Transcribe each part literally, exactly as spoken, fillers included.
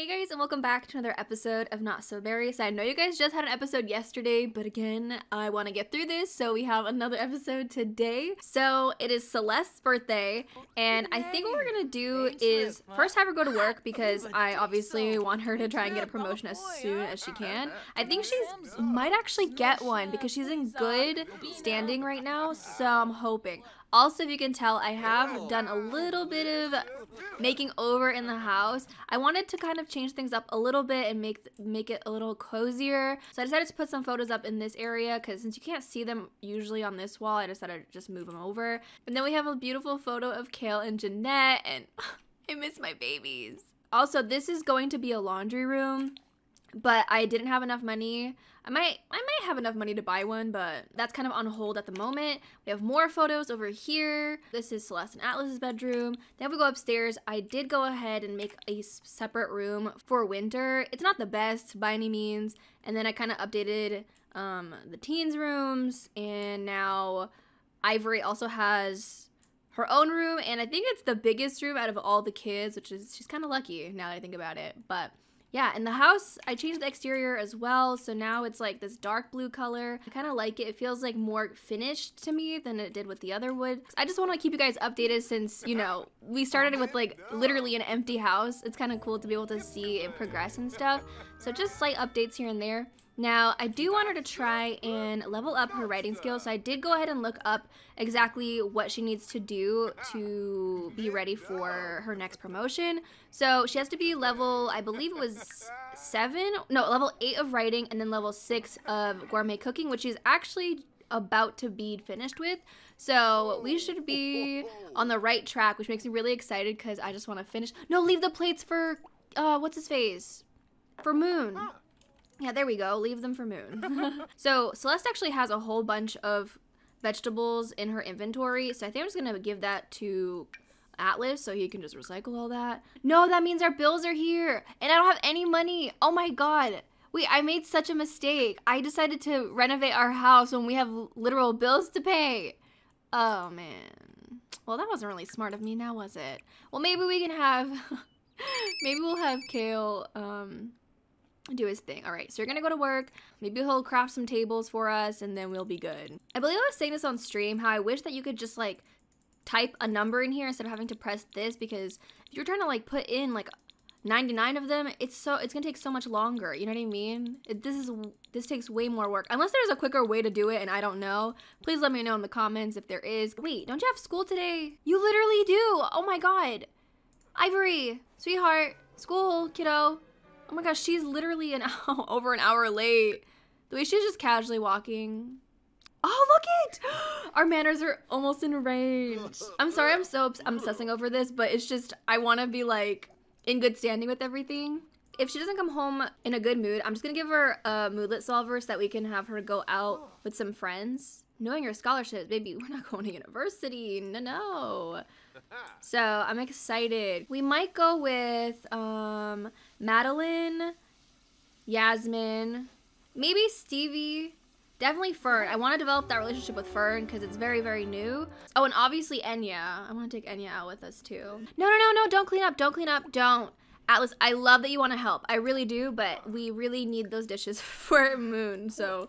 Hey guys, and welcome back to another episode of Not So Berry. So I know you guys just had an episode yesterday, but again, I want to get through this, so we have another episode today. So it is Celeste's birthday, and I think what we're gonna do is first have her go to work because I obviously want her to try and get a promotion as soon as she can. I think she might actually get one because she's in good standing right now, so I'm hoping. Also, if you can tell, I have done a little bit of making over in the house. I wanted to kind of change things up a little bit and make make it a little cozier. So I decided to put some photos up in this area because since you can't see them usually on this wall, I decided to just move them over. And then we have a beautiful photo of Kale and Jeanette, and I miss my babies. Also, this is going to be a laundry room, but I didn't have enough money. I might I might have enough money to buy one, but that's kind of on hold at the moment. We have more photos over here. This is Celeste and Atlas's bedroom. Then we go upstairs. I did go ahead and make a separate room for Winter. It's not the best by any means. And then I kind of updated um, the teens' rooms, and now Ivory also has her own room, and I think it's the biggest room out of all the kids, which is she's kind of lucky now that I think about it, but. Yeah, and the house, I changed the exterior as well, so now it's like this dark blue color. I kind of like it. It feels like more finished to me than it did with the other wood. I just want to keep you guys updated since, you know, we started with like literally an empty house. It's kind of cool to be able to see it progress and stuff. So just slight updates here and there. Now, I do want her to try and level up her writing skills, so I did go ahead and look up exactly what she needs to do to be ready for her next promotion. So she has to be level, I believe it was seven, no, level eight of writing, and then level six of gourmet cooking, which is actually about to be finished with. So we should be on the right track, which makes me really excited because I just want to finish. No, leave the plates for, uh, what's his face? For Moon. Yeah, there we go. Leave them for Moon. So Celeste actually has a whole bunch of vegetables in her inventory, so I think I'm just going to give that to Atlas so he can just recycle all that. No, that means our bills are here, and I don't have any money. Oh my god. Wait, I made such a mistake. I decided to renovate our house when we have literal bills to pay. Oh, man. Well, that wasn't really smart of me now, was it? Well, maybe we can have... maybe we'll have Kale... Um, do his thing. All right, so you're gonna go to work. Maybe he'll craft some tables for us, and then we'll be good. I believe I was saying this on stream, how I wish that you could just like type a number in here instead of having to press this, because if you're trying to like put in like ninety-nine of them, it's so it's gonna take so much longer, you know what I mean? It, this is this takes way more work. Unless there's a quicker way to do it and I don't know, please let me know in the comments if there is. Wait, don't you have school today? You literally do. Oh my god, Ivory, sweetheart, school, kiddo. Oh my gosh, she's literally an hour, over an hour late. The way she's just casually walking. Oh, look it! Our manners are almost in range. I'm sorry I'm so obsessing over this, but it's just, I want to be like in good standing with everything. If she doesn't come home in a good mood, I'm just going to give her a moodlet solver so that we can have her go out with some friends. Knowing your scholarships, baby, we're not going to university. No, no. So I'm excited. We might go with um, Madeline, Yasmin, maybe Stevie, definitely Fern. I want to develop that relationship with Fern because it's very, very new. Oh, and obviously Enya. I want to take Enya out with us too. No, no, no, no, don't clean up, don't clean up, don't. Atlas, I love that you want to help. I really do, but we really need those dishes for Moon, so...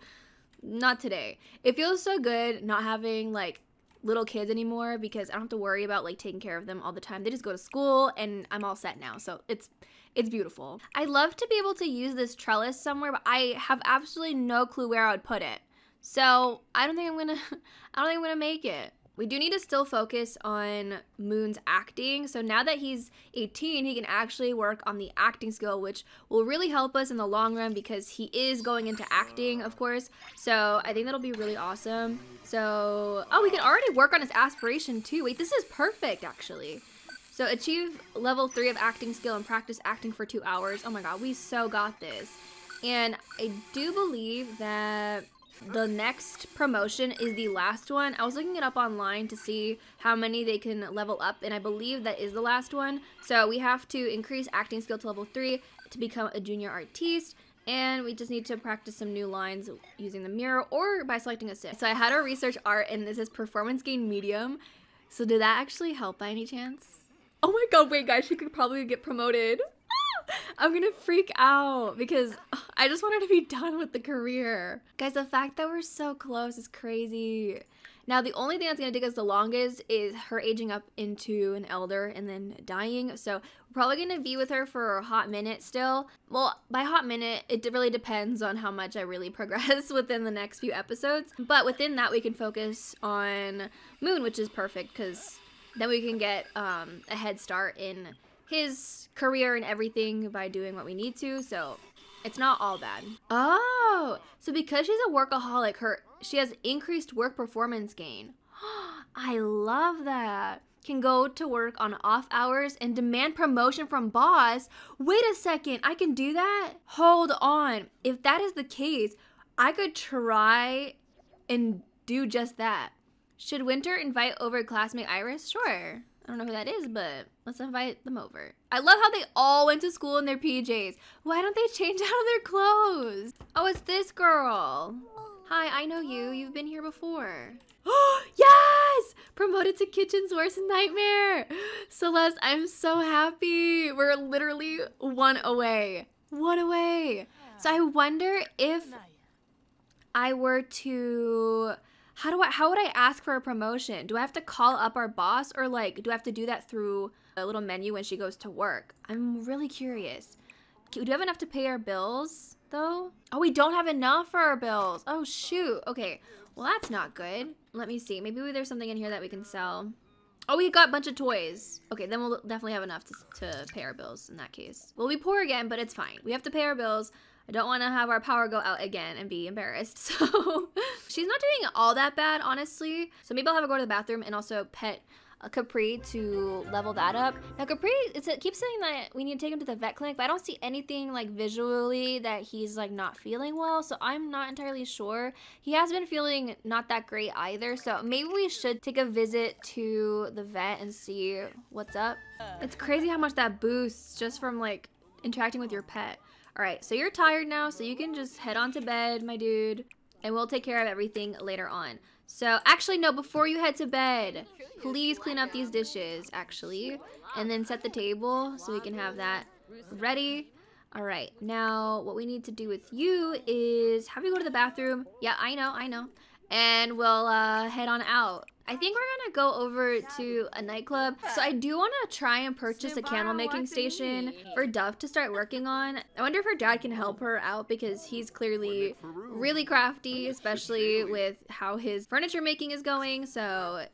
Not today. It feels so good not having like little kids anymore because I don't have to worry about like taking care of them all the time. They just go to school and I'm all set now. So it's it's beautiful. I'd love to be able to use this trellis somewhere, but I have absolutely no clue where I would put it. So I don't think I'm gonna I don't think I'm gonna make it. We do need to still focus on Moon's acting. So now that he's eighteen, he can actually work on the acting skill, which will really help us in the long run because he is going into acting, of course. So I think that'll be really awesome. So, oh, we can already work on his aspiration too. Wait, this is perfect actually. So achieve level three of acting skill and practice acting for two hours. Oh my God, we so got this. And I do believe that the next promotion is the last one. I was looking it up online to see how many they can level up, and I believe that is the last one. So we have to increase acting skill to level three to become a junior artiste, and we just need to practice some new lines using the mirror or by selecting a sip. So I had to research art, and this is performance gain medium. So did that actually help by any chance? Oh my god, wait guys, she could probably get promoted. I'm gonna freak out because I just wanted to be done with the career. Guys, the fact that we're so close is crazy. Now, the only thing that's gonna take us the longest is her aging up into an elder and then dying. So we're probably gonna be with her for a hot minute still. Well, by hot minute, it really depends on how much I really progress within the next few episodes. But within that, we can focus on Moon, which is perfect because then we can get um, a head start in his career and everything by doing what we need to. So it's not all bad. Oh, so because she's a workaholic, her she has increased work performance gain. I love that. Can go to work on off hours and demand promotion from boss. Wait a second, I can do that? Hold on. If that is the case, I could try and do just that. Should Winter invite over classmate Iris? Sure. I don't know who that is, but let's invite them over. I love how they all went to school in their P Js. Why don't they change out of their clothes? Oh, it's this girl. Hi, I know you. You've been here before. Yes! Promoted to kitchen's worst nightmare. Celeste, I'm so happy. We're literally one away. One away. So I wonder if I were to... How do I, how would I ask for a promotion? Do I have to call up our boss or like, do I have to do that through a little menu when she goes to work? I'm really curious. Do we have enough to pay our bills though? Oh, we don't have enough for our bills. Oh shoot, okay. Well, that's not good. Let me see, maybe there's something in here that we can sell. Oh, we got a bunch of toys. Okay, then we'll definitely have enough to, to pay our bills in that case. We'll be poor again, but it's fine. We have to pay our bills. I don't want to have our power go out again and be embarrassed. So she's not doing all that bad, honestly. So maybe I'll have her go to the bathroom and also pet Capri to level that up. Now Capri, it's, it keeps saying that we need to take him to the vet clinic, but I don't see anything like visually that he's like not feeling well. So I'm not entirely sure. He has been feeling not that great either. So maybe we should take a visit to the vet and see what's up. It's crazy how much that boosts just from like interacting with your pet. All right, so you're tired now, so you can just head on to bed, my dude, and we'll take care of everything later on. So actually, no, before you head to bed, please clean up these dishes, actually, and then set the table so we can have that ready. All right, now what we need to do with you is have you go to the bathroom. Yeah, I know, I know. And we'll uh, head on out. I think we're gonna go over to a nightclub. So I do wanna try and purchase a candle making station for Dove to start working on. I wonder if her dad can help her out because he's clearly really crafty, especially with how his furniture making is going. So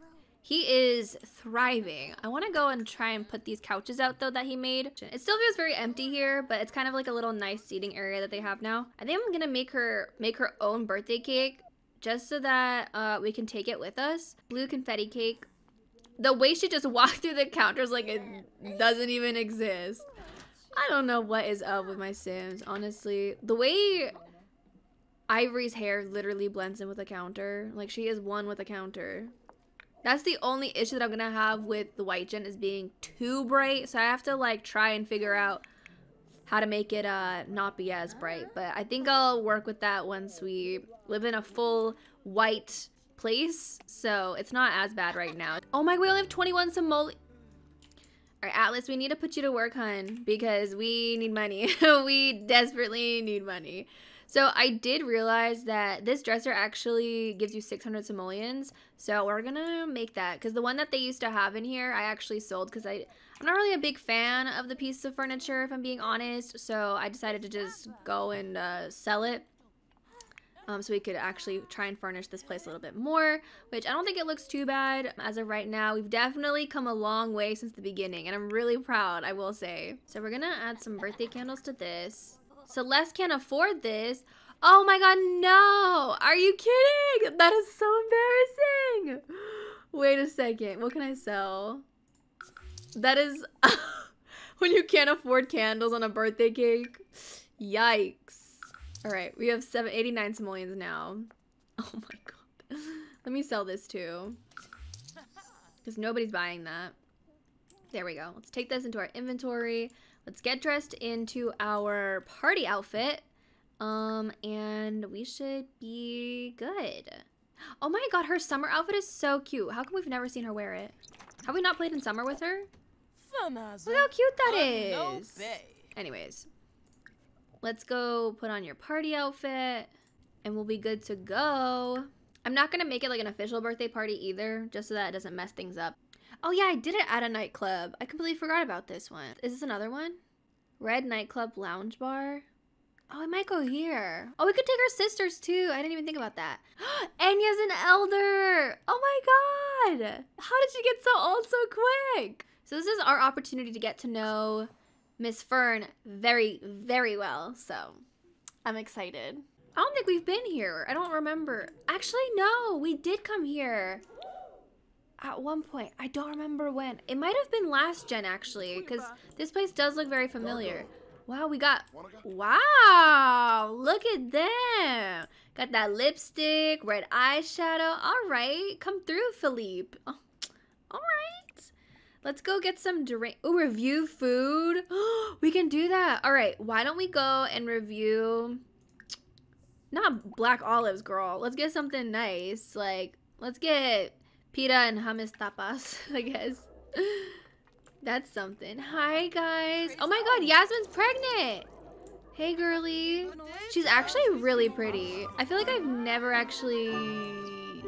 he is thriving. I wanna go and try and put these couches out though that he made. It still feels very empty here, but it's kind of like a little nice seating area that they have now. I think I'm gonna make her make her own birthday cake just so that uh, we can take it with us. Blue confetti cake. The way she just walked through the counters like it doesn't even exist. I don't know what is up with my Sims, honestly. The way Ivory's hair literally blends in with the counter. Like she is one with the counter. That's the only issue that I'm gonna have with the white gen is being too bright. So I have to like try and figure out how to make it uh, not be as bright. But I think I'll work with that once we live in a full white place. So it's not as bad right now. Oh my, we only have twenty-one Somali. All right, Atlas, we need to put you to work, hun, because we need money. We desperately need money. So I did realize that this dresser actually gives you six hundred simoleons. So we're gonna make that because the one that they used to have in here, I actually sold because I... I'm not really a big fan of the piece of furniture, if I'm being honest, so I decided to just go and uh, sell it um, so we could actually try and furnish this place a little bit more, which I don't think it looks too bad as of right now. We've definitely come a long way since the beginning, and I'm really proud, I will say. So we're gonna add some birthday candles to this. Celeste can't afford this. Oh my god, no! Are you kidding? That is so embarrassing! Wait a second, what can I sell? That is when you can't afford candles on a birthday cake. Yikes. All right, we have seven eighty-nine simoleons now. Oh my god. Let me sell this too. Because nobody's buying that. There we go. Let's take this into our inventory. Let's get dressed into our party outfit. Um, and we should be good. Oh my god, her summer outfit is so cute. How come we've never seen her wear it? Have we not played in summer with her? Look how cute that is. Anyways, let's go put on your party outfit and we'll be good to go. I'm not gonna make it like an official birthday party either, just so that it doesn't mess things up. Oh yeah, I did it at a nightclub. I completely forgot about this one. Is this another one? Red Nightclub Lounge Bar. Oh, I might go here. Oh, we could take our sisters too. I didn't even think about that. Enya's an elder. Oh my God. How did she get so old so quick? So this is our opportunity to get to know Miss Fern very, very well. So I'm excited. I don't think we've been here. I don't remember. Actually, no, we did come here at one point. I don't remember when. It might have been last gen actually, because this place does look very familiar. Wow, we got, wow, look at them. Got that lipstick, red eyeshadow. All right, come through, Philippe. Oh, all right, let's go get some drink. Oh, review food. We can do that. All right, why don't we go and review, not black olives, girl. Let's get something nice. Like, let's get pita and hummus tapas, I guess. That's something. Hi, guys. Oh my God, Yasmin's pregnant. Hey, girly. She's actually really pretty. I feel like I've never actually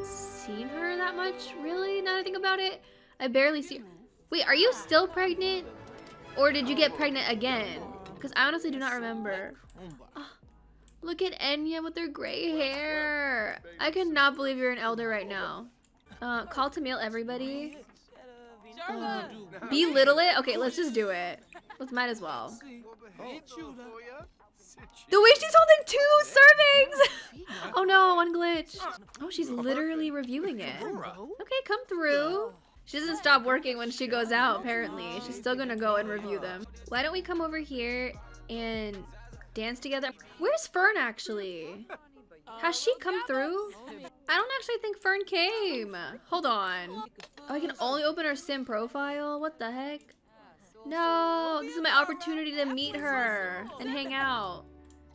seen her that much, really, now that I think about it. I barely see her. Wait, are you still pregnant? Or did you get pregnant again? Because I honestly do not remember. Oh, look at Enya with her gray hair. I cannot believe you're an elder right now. Uh, call to meal, everybody. Uh, belittle it? Okay, let's just do it. Let's might as well. The way she's holding two servings! Oh no, one glitch. Oh, she's literally reviewing it. Okay, come through. She doesn't stop working when she goes out, apparently. She's still gonna go and review them. Why don't we come over here and dance together? Where's Fern, actually? Has she come through? I don't actually think Fern came. Hold on. Oh, I can only open her sim profile? What the heck? No, this is my opportunity to meet her and hang out.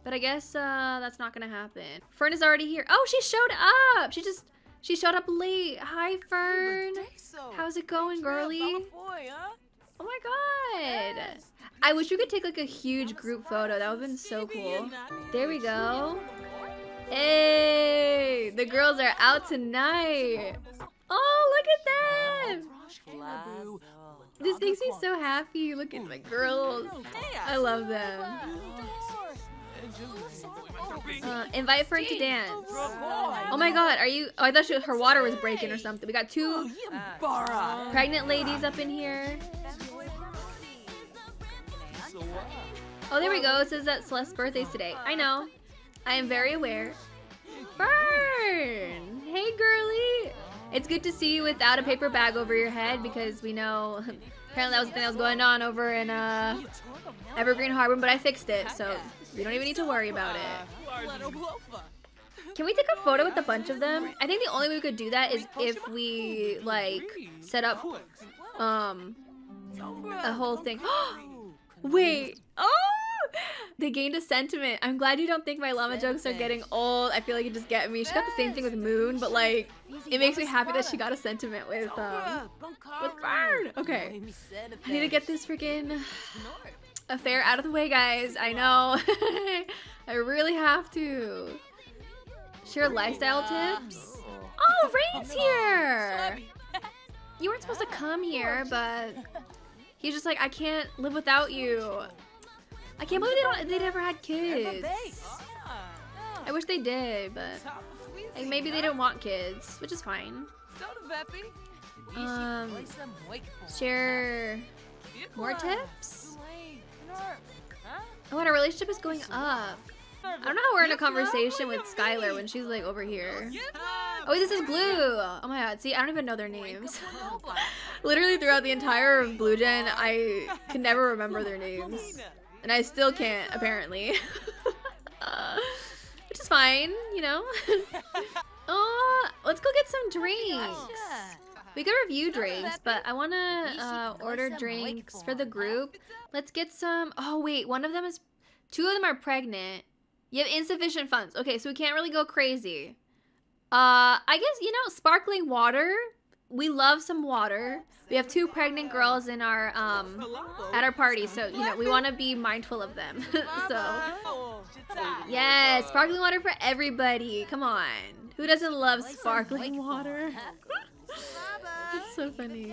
But I guess uh, that's not gonna happen. Fern is already here. Oh, she showed up. She just, she showed up late. Hi, Fern. How's it going, girly? Oh my God. I wish we could take like a huge group photo. That would've been so cool. There we go. Hey, the girls are out tonight. Oh, look at them. This makes me so happy. Look at my girls. I love them. Uh, invite Fern to dance. Oh my God, are you? Oh, I thought she, her water was breaking or something. We got two pregnant ladies up in here. Oh, there we go. It says that Celeste's birthday's today. I know. I am very aware. Fern! Hey, girly! It's good to see you without a paper bag over your head because we know apparently that was the thing that was going on over in uh, Evergreen Harbor, but I fixed it, so we don't even need to worry about it. Can we take a photo with a bunch of them? I think the only way we could do that is if we, like, set up um, a whole thing. Wait! Oh! They gained a sentiment. I'm glad you don't think my llama jokes are getting old. I feel like you just get me. She got the same thing with Moon, but like, it makes me happy that she got a sentiment with, um, with Fern. Okay, I need to get this freaking affair out of the way, guys. I know. I really have to. Share lifestyle tips. Oh, Rain's here. You weren't supposed to come here, but he's just like, I can't live without you. I can't believe they don't, they never had kids. I wish they did, but like, maybe they didn't want kids, which is fine. Um, share more tips? Oh, and our relationship is going up. I don't know how we're in a conversation with Skylar when she's like over here. Oh, this is Blue. Oh my God, see, I don't even know their names. Literally throughout the entire of Blue Gen, I can never remember their names. And I still can't, apparently. uh, which is fine, you know? Oh, let's go get some drinks. We could review drinks, but I want to uh, order drinks for the group. Let's get some. Oh, wait. One of them is. Two of them are pregnant. You have insufficient funds. Okay, so we can't really go crazy. Uh, I guess, you know, sparkling water we love some water. We have two pregnant girls in our um at our party, so you know we want to be mindful of them. So yes, sparkling water for everybody. Come on, who doesn't love sparkling water? That's so funny.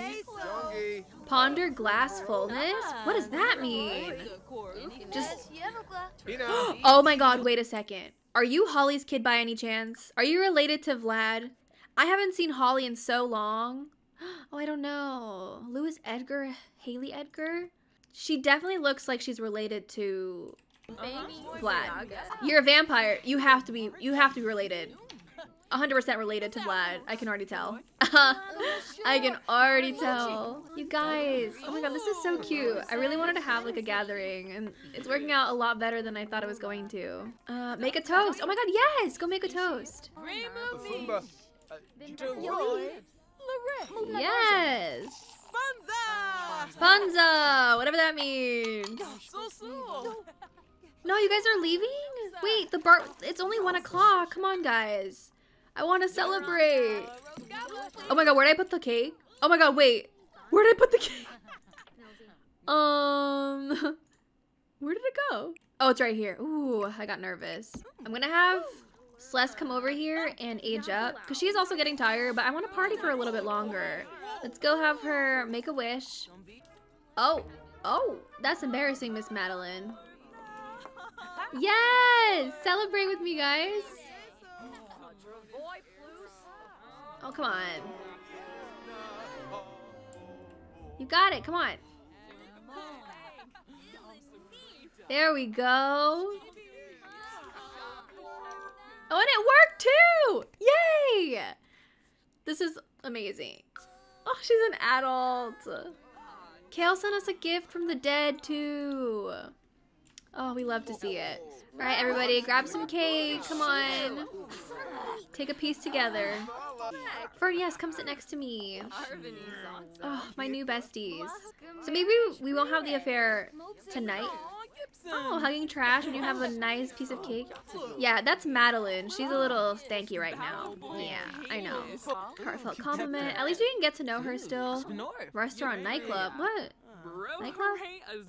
Ponder glass fullness? What does that mean? Just oh my god, wait a second. Are you Holly's kid by any chance? Are you related to Vlad? I haven't seen Holly in so long. Oh, I don't know. Louis Edgar, Haley Edgar? She definitely looks like she's related to Vlad. You're a vampire. You have to be you have to be related. one hundred percent related to Vlad. I can already tell. I can already tell. You guys. Oh my god, this is so cute. I really wanted to have like a gathering and it's working out a lot better than I thought it was going to. Uh, make a toast. Oh my god, yes! Go make a toast. Yes! Funza! Whatever that means. No, you guys are leaving? Wait, the bar- it's only one o'clock. Come on, guys. I want to celebrate. Oh my god, where did I put the cake? Oh my god, wait. Where did I put the cake? Um, where did it go? Oh, it's right here. Ooh, I got nervous. I'm gonna have Celeste come over here and age up because she's also getting tired, but I want to party for a little bit longer. Let's go have her make a wish. Oh, oh, that's embarrassing, Miss Madeline. Yes! Celebrate with me, guys. Oh, come on. You got it. Come on. There we go. Oh, and it worked too! Yay! This is amazing. Oh, she's an adult. Kale sent us a gift from the dead too. Oh, we love to see it. All right, everybody, grab some cake. Come on. Take a piece together. Fern, yes, come sit next to me. Oh, my new besties. So maybe we won't have the affair tonight. Oh, hugging trash when you have a nice piece of cake. Yeah, that's Madeline. She's a little stanky right now. Yeah, I know. Heartfelt compliment. At least we can get to know her still. Restaurant, nightclub. What? Nightclub?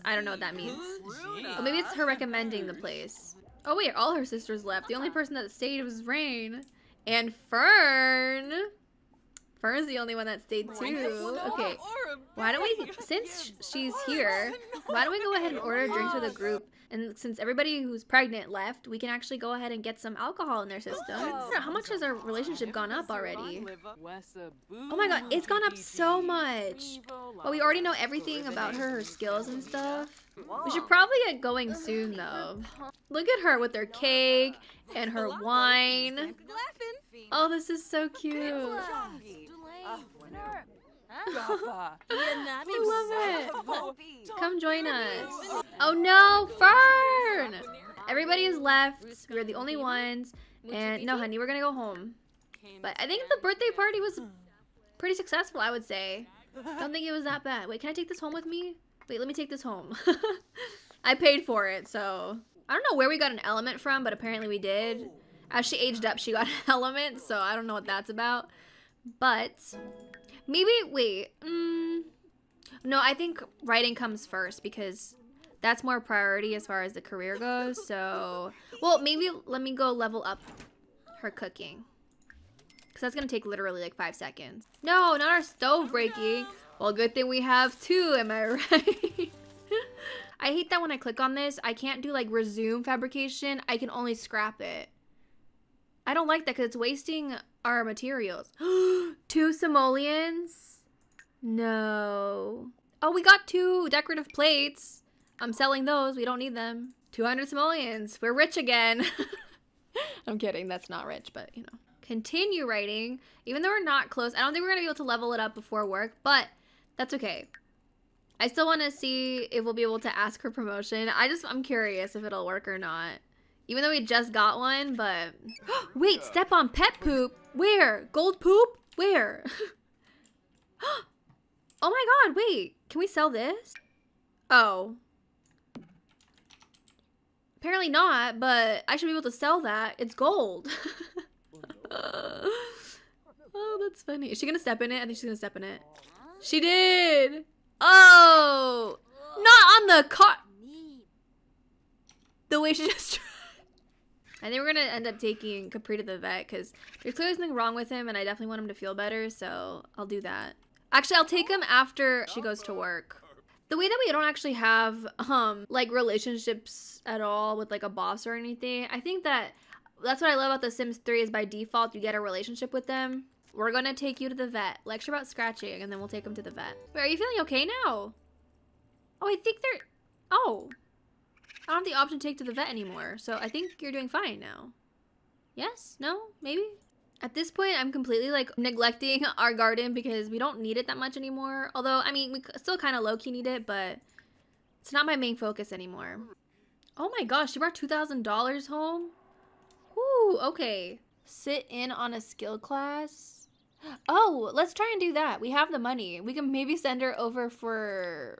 I don't know what that means. Oh, maybe it's her recommending the place. Oh wait, all her sisters left. The only person that stayed was Rain and Fern. Fern's the only one that stayed too. Okay, why don't we, since she's here, why don't we go ahead and order drinks for the group? And since everybody who's pregnant left, we can actually go ahead and get some alcohol in their system. How much has our relationship gone up already? Oh my god, it's gone up so much. Well, we already know everything about her, her skills and stuff. We should probably get going soon, though. Look at her with her cake and her wine. Oh, this is so cute. I love it. Come join us. Oh no, Fern! Everybody is left. We're the only ones. And no, honey, we're gonna go home. But I think the birthday party was pretty successful, I would say. Don't think it was that bad. Wait, can I take this home with me? Wait, let me take this home. I paid for it, so. I don't know where we got an element from, but apparently we did. As she aged up, she got an element, so I don't know what that's about. But maybe, wait, mm, no, I think writing comes first because that's more priority as far as the career goes. So, well, maybe let me go level up her cooking because that's gonna take literally like five seconds. No, not our stove breaking. Well, good thing we have two, am I right? I hate that when I click on this, I can't do like resume fabrication. I can only scrap it. I don't like that because it's wasting our materials. Two simoleons? No. Oh, we got two decorative plates. I'm selling those. We don't need them. two hundred simoleons. We're rich again. I'm kidding. That's not rich, but you know. Continue writing. Even though we're not close, I don't think we're going to be able to level it up before work, but that's okay. I still want to see if we'll be able to ask for promotion. I just, I'm curious if it'll work or not. Even though we just got one, but. Wait, step on pet poop. Where? Gold poop? Where? Oh my god, wait. Can we sell this? Oh. Apparently not, but I should be able to sell that. It's gold. Oh, that's funny. Is she gonna step in it? I think she's gonna step in it. She did! Oh! Not on the car! The way she just tried. I think we're gonna end up taking Capri to the vet because there's clearly something wrong with him and I definitely want him to feel better, so I'll do that. Actually, I'll take him after she goes to work. The way that we don't actually have, um, like, relationships at all with, like, a boss or anything, I think that that's what I love about The Sims three is by default you get a relationship with them. We're gonna take you to the vet. Lecture about scratching, and then we'll take him to the vet. Wait, are you feeling okay now? Oh, I think they're... Oh. I don't have the option to take to the vet anymore, so I think you're doing fine now. Yes? No? Maybe? At this point, I'm completely, like, neglecting our garden because we don't need it that much anymore. Although, I mean, we still kind of low-key need it, but it's not my main focus anymore. Oh my gosh, she brought two thousand dollars home? Ooh, okay. Sit in on a skill class. Oh, let's try and do that. We have the money. We can maybe send her over for,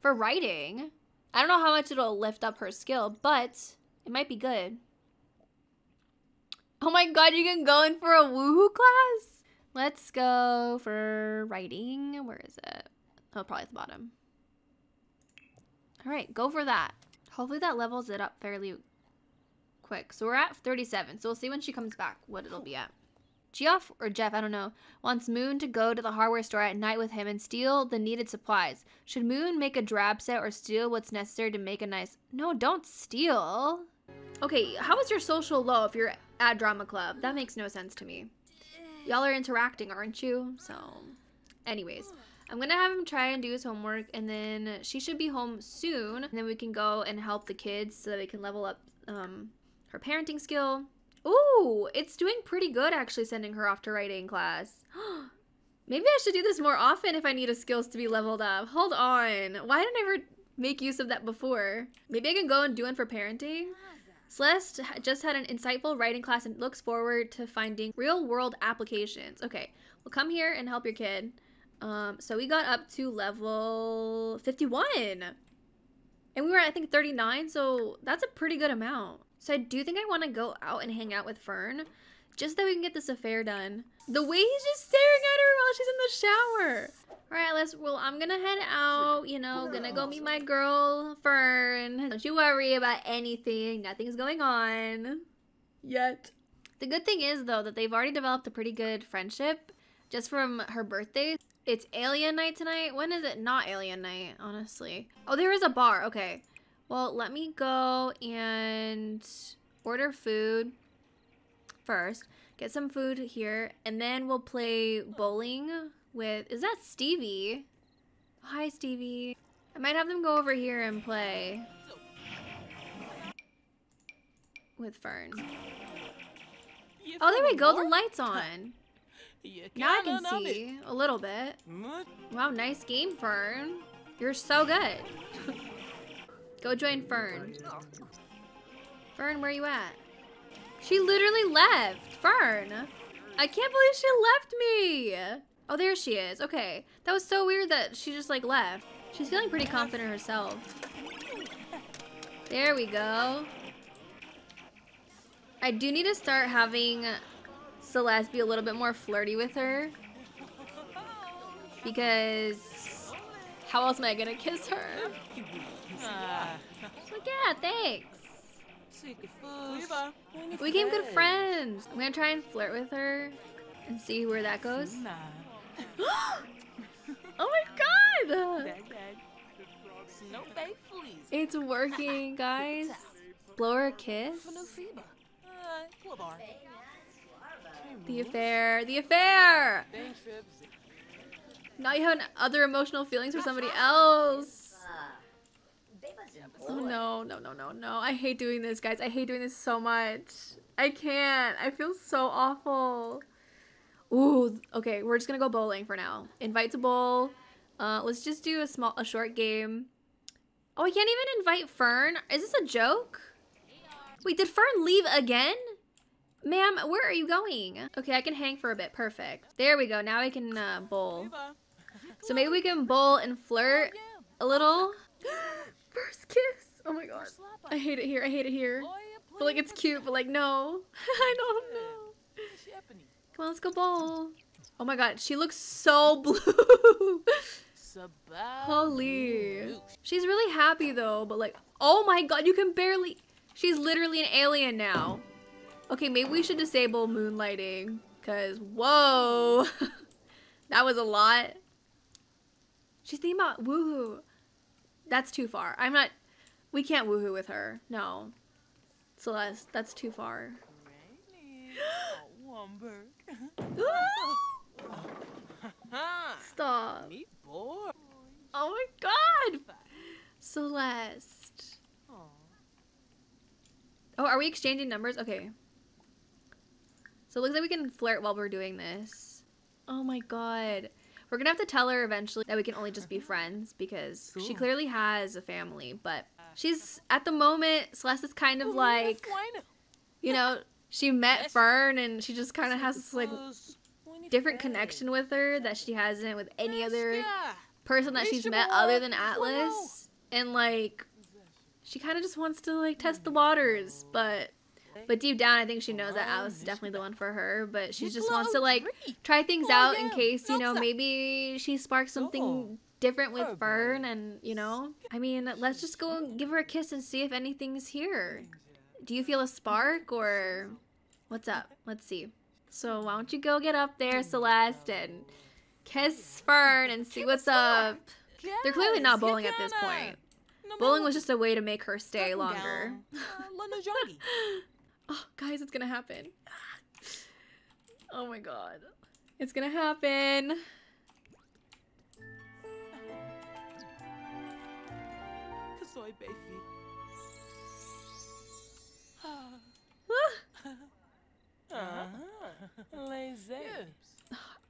for writing. I don't know how much it'll lift up her skill, but it might be good. Oh my god, you can go in for a woohoo class? Let's go for writing. Where is it? Oh, probably at the bottom. All right, go for that. Hopefully that levels it up fairly quick. So we're at thirty-seven, so we'll see when she comes back what it'll be at. Geoff, or Jeff, I don't know, wants Moon to go to the hardware store at night with him and steal the needed supplies. Should Moon make a drab set or steal what's necessary to make a nice... No, don't steal. Okay, how is your social low if you're at drama club? That makes no sense to me. Y'all are interacting, aren't you? So, anyways, I'm gonna have him try and do his homework, and then she should be home soon, and then we can go and help the kids so that we can level up um, her parenting skill. Ooh, it's doing pretty good actually sending her off to writing class. Maybe I should do this more often if I need a skills to be leveled up. Hold on, why didn't I ever make use of that before? Maybe I can go and do one for parenting? Celeste just had an insightful writing class and looks forward to finding real-world applications. Okay, well, come here and help your kid. Um, so we got up to level fifty-one. And we were at, I think, thirty-nine, so that's a pretty good amount. So I do think I want to go out and hang out with Fern, just so that we can get this affair done. The way he's just staring at her while she's in the shower. All right, let's, well, I'm going to head out, you know, going to go meet my girl, Fern. Don't you worry about anything. Nothing's going on yet. The good thing is, though, that they've already developed a pretty good friendship just from her birthday. It's alien night tonight. When is it not alien night, honestly? Oh, there is a bar. Okay. Well, let me go and order food first. Get some food here, and then we'll play bowling with... Is that Stevie? Hi, Stevie. I might have them go over here and play with Fern. Oh, there we go. The light's on. Now I can see a little bit. Wow, nice game, Fern. You're so good. Go join Fern. Fern, where you at? She literally left. Fern, I can't believe she left me. Oh, there she is. Okay, that was so weird that she just like left. She's feeling pretty confident herself. There we go. I do need to start having Celeste be a little bit more flirty with her, because how else am I gonna kiss her? Like, yeah, thanks. We became good friends. I'm gonna try and flirt with her and see where that goes. Oh my god! It's working, guys. Blow her a kiss. The affair, the affair! Now you have other emotional feelings for somebody else. Oh no, no, no, no, no. I hate doing this, guys. I hate doing this so much. I can't. I feel so awful. Ooh, okay, we're just gonna go bowling for now. Invite to bowl. Uh, let's just do a small, a short game. Oh, I can't even invite Fern. Is this a joke? Wait, did Fern leave again? Ma'am, where are you going? Okay, I can hang for a bit. Perfect. There we go. Now I can uh, bowl. So maybe we can bowl and flirt a little. First kiss. Oh my god. I hate it here. I hate it here. But like it's cute, but like no. I don't know. Come on, let's go bowl. Oh my god, she looks so blue. Holy. She's really happy though, but like, oh my god, you can barely. She's literally an alien now. Okay, maybe we should disable moonlighting, because whoa. That was a lot. She's thinking about woohoo. That's too far. I'm not, we can't woohoo with her. No. Celeste, that's too far. Stop. Oh my god. Celeste. Oh, are we exchanging numbers? Okay. So it looks like we can flirt while we're doing this. Oh my god. We're gonna have to tell her eventually that we can only just be friends, because she clearly has a family, but she's, at the moment, Celeste is kind of like, you know, she met Fern and she just kind of has this like different connection with her that she hasn't with any other person that she's met other than Atlas. And like, she kind of just wants to like test the waters, but... But deep down, I think she knows that Alice is definitely the one for her, but she just wants to, like, try things out in case, you know, maybe she sparks something different with Fern, and, you know? I mean, let's just go and give her a kiss and see if anything's here. Do you feel a spark, or what's up? Let's see. So why don't you go get up there, Celeste, and kiss Fern and see what's up. They're clearly not bowling at this point. Bowling was just a way to make her stay longer. Oh, guys, it's gonna happen. Oh my god. It's gonna happen.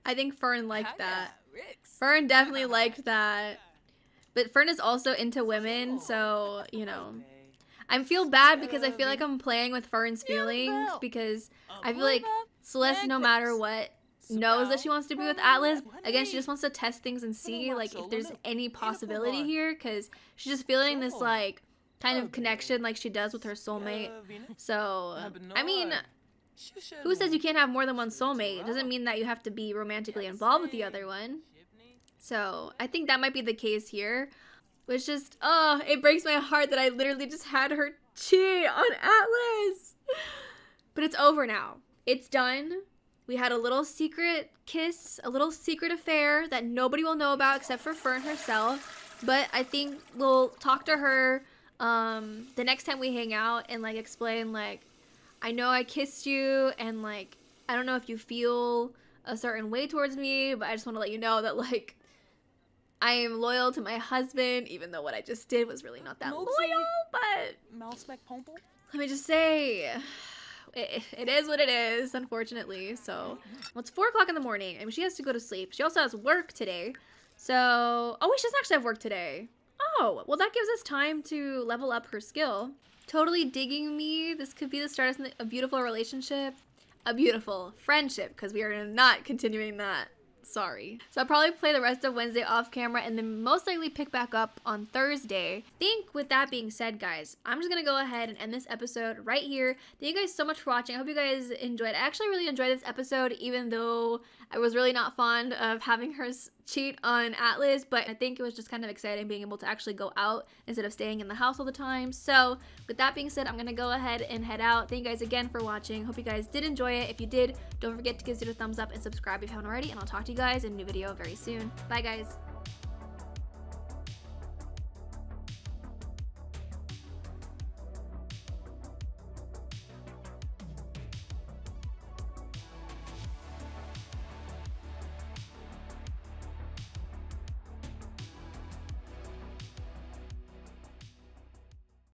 I think Fern liked that. Fern definitely liked that. But Fern is also into women, so, you know. I feel bad because I feel like I'm playing with Fern's feelings, because I feel like Celeste, no matter what, knows that she wants to be with Atlas. Again, she just wants to test things and see, like, if there's any possibility here, because she's just feeling this, like, kind of connection like she does with her soulmate. So, I mean, who says you can't have more than one soulmate? It doesn't mean that you have to be romantically involved with the other one. So, I think that might be the case here. Which just, oh, it breaks my heart that I literally just had her cheat on Atlas. But it's over now. It's done. We had a little secret kiss, a little secret affair that nobody will know about except for Fern herself. But I think we'll talk to her um, the next time we hang out and, like, explain, like, I know I kissed you and, like, I don't know if you feel a certain way towards me, but I just want to let you know that, like, I am loyal to my husband, even though what I just did was really not that loyal, but let me just say, it, it is what it is, unfortunately. So, well, it's four o'clock in the morning. I mean, she has to go to sleep. She also has work today. So, oh, wait, she doesn't actually have work today. Oh, well, that gives us time to level up her skill. Totally digging me. This could be the start of a beautiful relationship, a beautiful friendship, because we are not continuing that. Sorry. So I'll probably play the rest of Wednesday off camera and then most likely pick back up on Thursday. I think with that being said, guys, I'm just going to go ahead and end this episode right here. Thank you guys so much for watching. I hope you guys enjoyed. I actually really enjoyed this episode, even though I was really not fond of having her cheat on Atlas, but I think it was just kind of exciting being able to actually go out instead of staying in the house all the time. So with that being said, I'm going to go ahead and head out. Thank you guys again for watching. Hope you guys did enjoy it. If you did, don't forget to give it a thumbs up and subscribe if you haven't already, and I'll talk to you guys in a new video very soon. Bye, guys.